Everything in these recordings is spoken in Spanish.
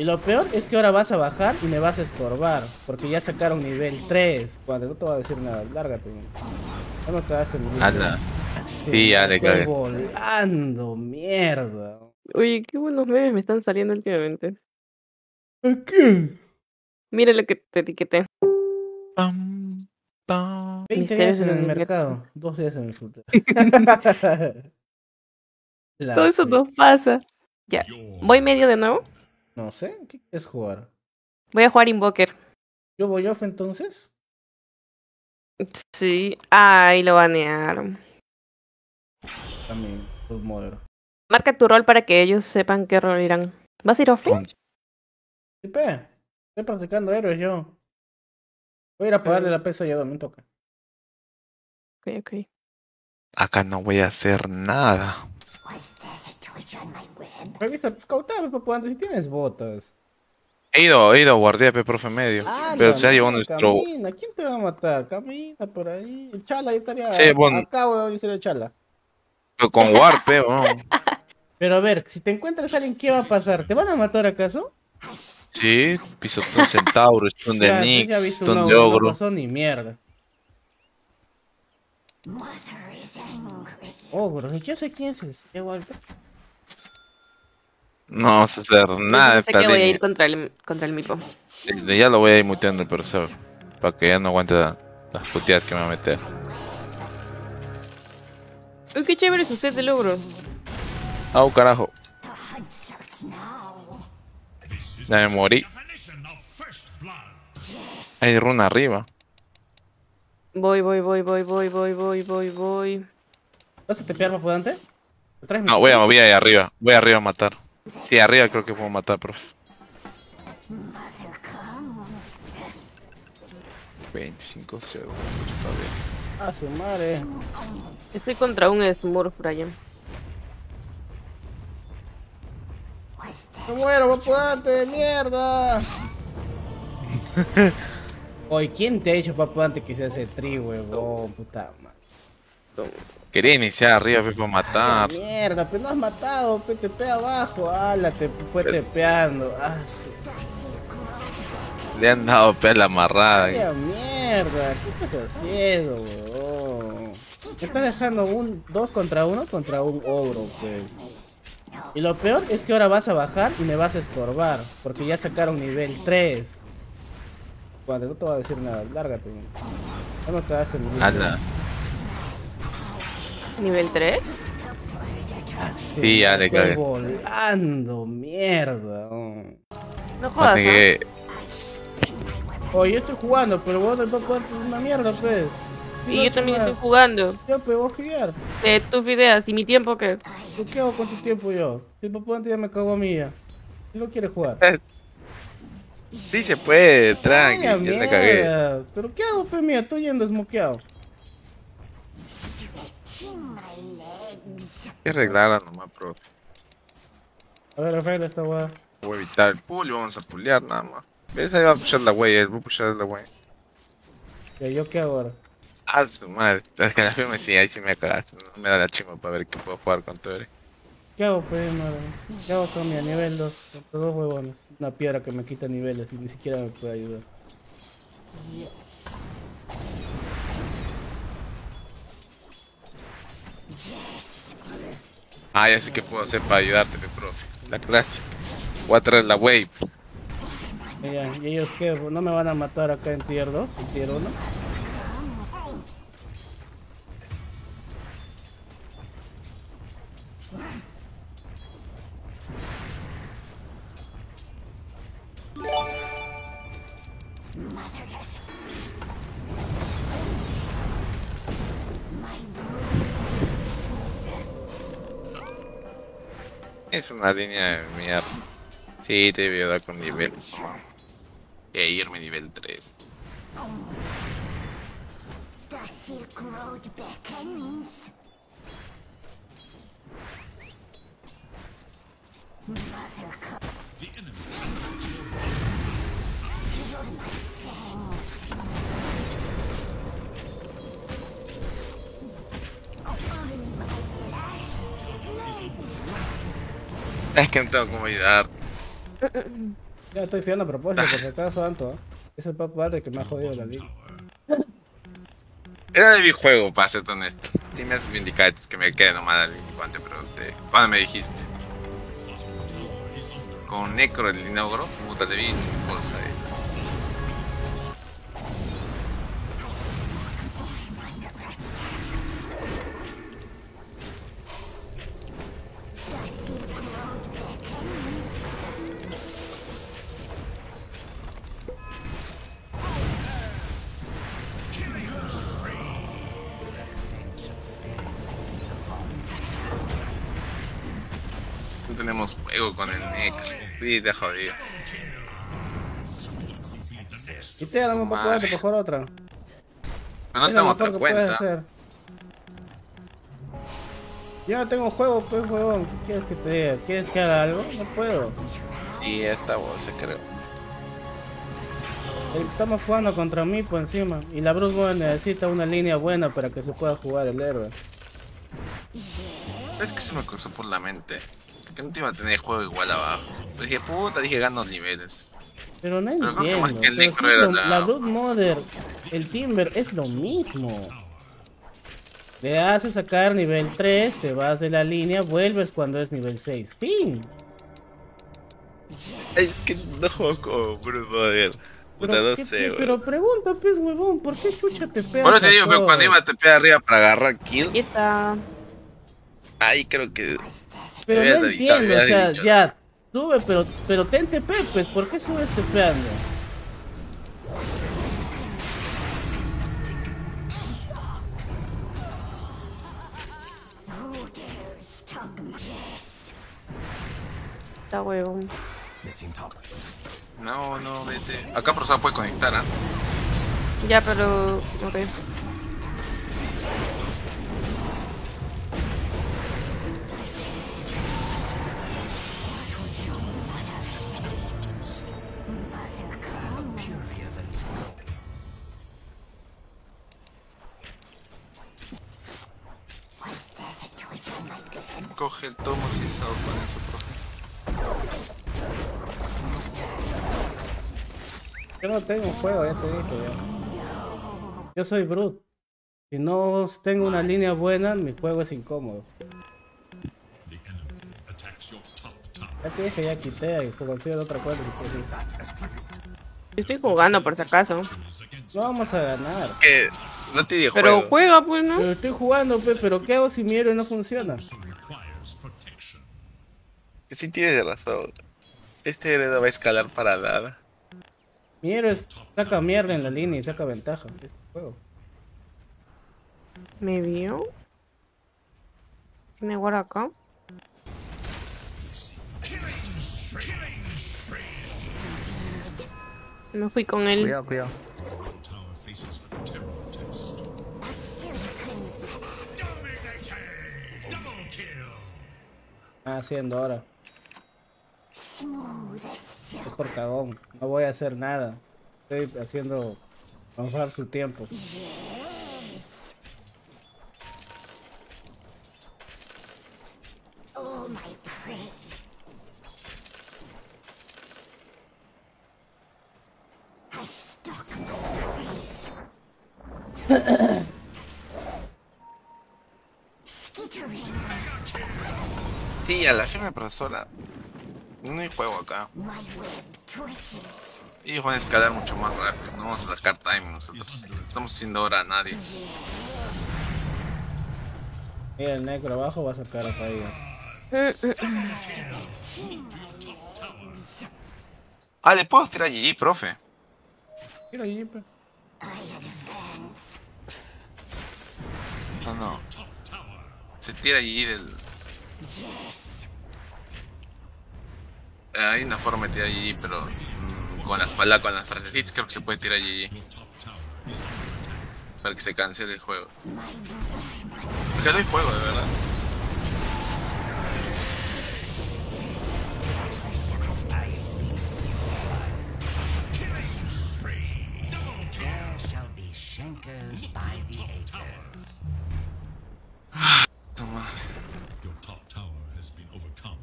Y lo peor es que ahora vas a bajar y me vas a estorbar, porque ya sacaron nivel 3. Cuando no te voy a decir nada, lárgate. Ya no te vas a hacer nada. Anda. Sí, ya le cae. Volando, mierda. Oye, qué buenos memes me están saliendo últimamente. ¿A qué? Mira lo que te etiqueté. Pam, pam. 20 días en el mercado, 2 días en el fruto. Todo eso nos pasa. Ya, ¿voy medio de nuevo? No sé, ¿qué quieres jugar? Voy a jugar Invoker. ¿Yo voy off entonces? Sí, ay, lo banearon. También, pues modelo. Marca tu rol para que ellos sepan qué rol irán. ¿Vas a ir offline? Sí, pe. Estoy practicando héroes yo. Voy a ir a pagarle la peso ya donde me toca. Ok, ok. Acá no voy a hacer nada. Revisa, scoutame, papu, si tienes botas. He ido a guardia, pe, profe medio. Pero se ha llevado nuestro... Camina, ¿quién te va a matar? Camina por ahí. El chala, ahí estaría... Sí, bueno. Acabo de decir el chala. Pero con warp, no. Pero a ver, si te encuentras a alguien, ¿qué va a pasar? ¿Te van a matar acaso? Sí, pisotón centauro, stun de Nix, stun de ogro. No pasó ni mierda. Ogro, ni yo sé quién es ese, Walter. No vamos a hacer nada de esta línea. Yo sé que voy a ir contra el mipo. Desde ya lo voy a ir muteando el profesor, para que ya no aguante las puteadas que me va a meter. Uy, qué chévere su set de logro. Ah, oh, carajo. Ya me morí. Hay runa arriba. Voy. ¿Vas a tepear más podante? No, voy ahí arriba. Voy arriba a matar. Sí, arriba creo que puedo matar, profe. 25 segundos, está bien. A su madre. Estoy contra un Smurf, Brian. ¡No muero, papudante de mierda! Oye, ¿quién te ha hecho papudante que se hace tri, huevón? Puta madre. Quería iniciar arriba, fue para matar. Ay, mierda, pero no has matado, PTP abajo. ¡Hala, te fue tepeando! Ah, sí. Le han dado pela amarrada. ¡Qué mierda! ¿Qué estás haciendo, weón? Te estás dejando un 2 contra 1 contra un ogro, pues. Y lo peor es que ahora vas a bajar y me vas a estorbar, porque ya sacaron nivel 3. Cuando no te voy a decir nada, lárgate. Ya no te vas a hacer nada. Anda. ¿Nivel 3? Sí, ya le cae. Volando, mierda. Oh. No jodas, Oye, yo estoy jugando, pero vos tampoco es una mierda, pues. Y yo también estoy jugando. Yo, pues, voy a fidear. Tus videos, ¿y mi tiempo qué? ¿Qué hago con tu tiempo yo? Si el papudante ya me cago a mí ya. Si no quiere jugar. Sí se puede, tranqui, ya me cagué. Pero ¿qué hago, pues, mía? Estoy yendo smokeado. Hay que arreglarla nomás, profe. A ver, arregla esta weá. Voy a evitar el pool y vamos a pullear nada más. ¿Ves? Ahí va a pushar la wey, voy a pushar la wey. ¿Yo qué hago ahora? Ah, su madre. Es que la firme sí, ahí sí me cagaste. Me da la chima para ver qué puedo jugar con todo. ¿Qué hago, pues, madre? ¿Qué hago con mi nivel 2? Con dos huevones. Una piedra que me quita niveles y ni siquiera me puede ayudar. Ah, ya sé qué puedo hacer para ayudarte, profe. La clase. Voy a traer la wave. Y ellos que no me van a matar acá en tier 2, en tier 1. Es una línea de mierda. Sí, te voy a dar con nivel. E irme nivel 3. Es que no tengo cómo ayudar. Ya estoy estudiando a propósito, por si acaso, Anto. Es el papudante que me ha jodido la liga. Era de mi juego, para ser honesto. Sí me has indicado que me quede nomás al incuante, pero te... ¿Cuándo me dijiste? Con Necro el Dinogro, puta, le vi bolsa ahí. Tenemos juego con el Necro. Sí, te jodido. Y te damos un poco de mejor otra. No tengo otra cuenta. Ya tengo juego, pues huevón. ¿Qué quieres que te diga? ¿Quieres que haga algo? No puedo. Sí, esta bolsa creo. Estamos jugando contra mí por encima. Y la Bruce Bowen necesita una línea buena para que se pueda jugar el héroe. ¿Sabes qué se me cruzó por la mente? Que no te iba a tener juego igual abajo. Pero dije, puta, dije, ganos niveles. Pero no entiendo. Creo que más que el Necro sí, era la Blood Mother, el Timber, es lo mismo. Le haces sacar nivel 3, te vas de la línea, vuelves cuando es nivel 6. ¡Fin! Es que no juego con Blood Mother. Puta, no sé, güey. Pero pregunta, pues, huevón, ¿por qué chucha te pega? Bueno, te digo, pero cuando iba a te pega arriba para agarrar kill. Aquí está. Ahí creo que... Pero no entiendo, avisado, o sea, dicho. Ya, sube, pero ten TP, pues, ¿por qué subes tepeando? Está huevón. No, no, vete. Acá por eso puede conectar, ¿ah? ¿Eh? Ya, pero... ok. Coge el tomo si se con eso, profe. Yo no tengo juego, ya te dije. Ya. Yo soy Brute. Si no tengo una línea buena, mi juego es incómodo. Ya te dije, ya quité y confío en otra cuenta. Estoy jugando por si acaso. No vamos a ganar. ¿Qué? No te dije, pero juega, pues, ¿no? Pero estoy jugando, pues, pero ¿qué hago si mi héroe no funciona? Que sí tienes razón. Este héroe no va a escalar para nada. Mi héroe saca mierda en la línea y saca ventaja. Este juego. ¿Me vio? ¿Me guarda acá? Me fui con él. Cuidado, cuidado. Haciendo ahora es por cagón, no voy a hacer nada, estoy haciendo pasar su tiempo. Sí, a la firme profesora. No hay juego acá. Y van a escalar mucho más rápido. No vamos a sacar time nosotros. Estamos haciendo hora a nadie. Mira, el Necro abajo va a sacar a caída. Ah, le puedo tirar GG, profe. Tira GG, profe. No, no. Se tira GG del... Hay una forma de tirar GG, pero con las frasecitas creo que se puede tirar GG para que se cancele el juego. Porque no hay juego, de verdad. Toma.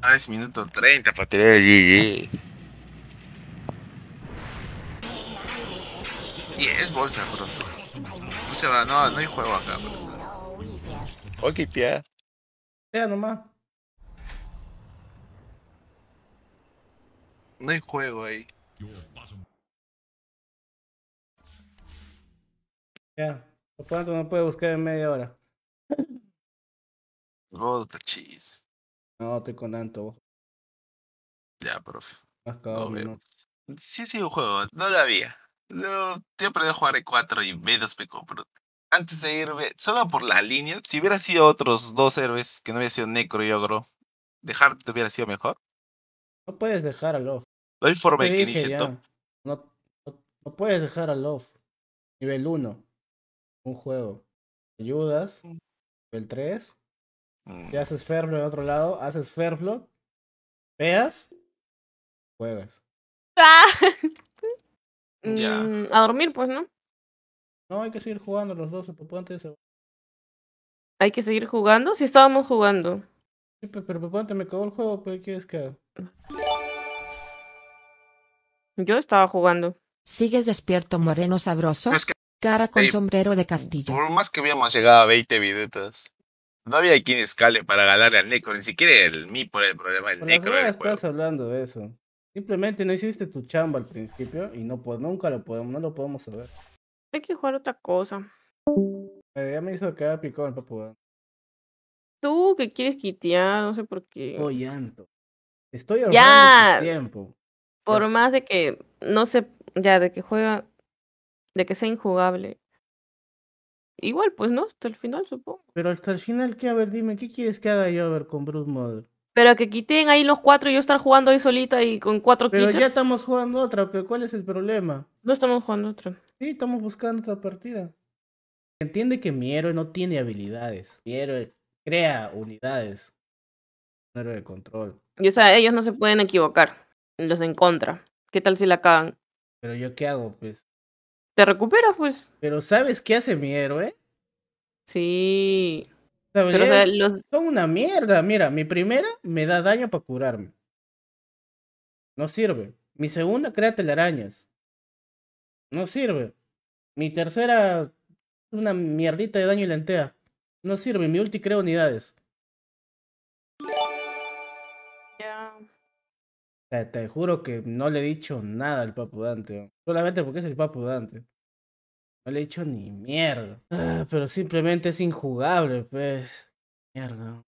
Ah, es minuto 30 para tirar el GG. 10 bolsas, bro. No se va, no, no hay juego acá, bro. Voy a quitar. Ya nomás. No hay juego ahí. Ya, por cuánto no puede buscar en media hora. Bota chis. No, estoy con tanto. Ya, profe. Acabo, no. Sí, un juego, no lo había. No, siempre de jugar E4 y B2 me compro. Antes de irme, solo por las líneas, si hubiera sido otros dos héroes que no hubiera sido Necro y Ogro, dejar te hubiera sido mejor. No puedes dejar a Love. No hay forma de que inicie top. No puedes dejar a Love. Nivel 1. Un juego. Ayudas. Nivel 3. Te haces Ferflo en otro lado. Haces Ferflo. Veas. Juegas. Ya. A dormir, pues, ¿no? No, hay que seguir jugando los dos. Antes de... ¿Hay que seguir jugando? Sí, estábamos jugando. Sí, pero Papudante me acabó el juego, pues, ¿qué quieres que haga? Yo estaba jugando. ¿Sigues despierto, moreno sabroso? Es que... Cara con sombrero de castillo. Por más que habíamos llegado a 20 minutos, no había quien escale para ganarle al Necro, ni siquiera el mí por el problema del Necro. No estás hablando de eso. Simplemente no hiciste tu chamba al principio y no, pues, nunca lo podemos, no lo podemos saber. Hay que jugar otra cosa. Ya me hizo quedar picado el Papudante. Tú que quieres quitear, no sé por qué. Estoy llanto. Estoy ahorrando ya. Tiempo. Por ya. Más de que no sé, ya de que juega, de que sea injugable. Igual, pues no, hasta el final supongo. Pero hasta el final, ¿qué? A ver, dime, ¿qué quieres que haga yo a ver con Bruce Mother? Pero que quiten ahí los cuatro y yo estar jugando ahí solita y con cuatro quitas. Pero ya estamos jugando otra, pero ¿cuál es el problema? No estamos jugando otra. Sí, estamos buscando otra partida. Entiende que mi héroe no tiene habilidades. Mi héroe crea unidades. Un héroe de control. Y o sea, ellos no se pueden equivocar. Los en contra. ¿Qué tal si la cagan? Pero yo qué hago, pues. Te recuperas, pues. Pero ¿sabes qué hace mi héroe? Sí. Pero, o sea, los... Son una mierda. Mira, mi primera me da daño para curarme. No sirve. Mi segunda crea telarañas. No sirve. Mi tercera es una mierdita de daño y lentea. No sirve. Mi ulti crea unidades. Te juro que no le he dicho nada al Papudante. Solamente porque es el Papudante. No le he dicho ni mierda. Pero simplemente es injugable, pues. Mierda.